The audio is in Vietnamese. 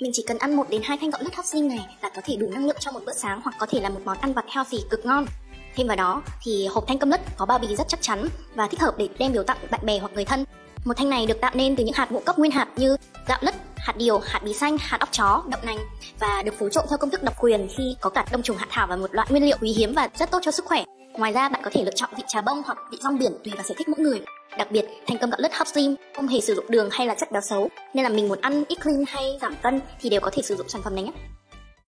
Mình chỉ cần ăn 1 đến 2 thanh gạo lứt hấp sinh này là có thể đủ năng lượng cho một bữa sáng, hoặc có thể là một món ăn vặt healthy cực ngon. Thêm vào đó thì hộp thanh cơm lứt có bao bì rất chắc chắn và thích hợp để đem biếu tặng bạn bè hoặc người thân. Một thanh này được tạo nên từ những hạt ngũ cốc nguyên hạt như gạo lứt, hạt điều, hạt bí xanh, hạt óc chó, đậu nành và được phối trộn theo công thức độc quyền khi có cả đông trùng hạ thảo và một loại nguyên liệu quý hiếm và rất tốt cho sức khỏe. Ngoài ra bạn có thể lựa chọn vị trà bông hoặc vị rong biển tùy vào sở thích mỗi người. Đặc biệt, thành cơm gạo lứt Hopsteam không hề sử dụng đường hay là chất béo xấu, nên là mình muốn ăn ít clean hay giảm cân thì đều có thể sử dụng sản phẩm này nhé.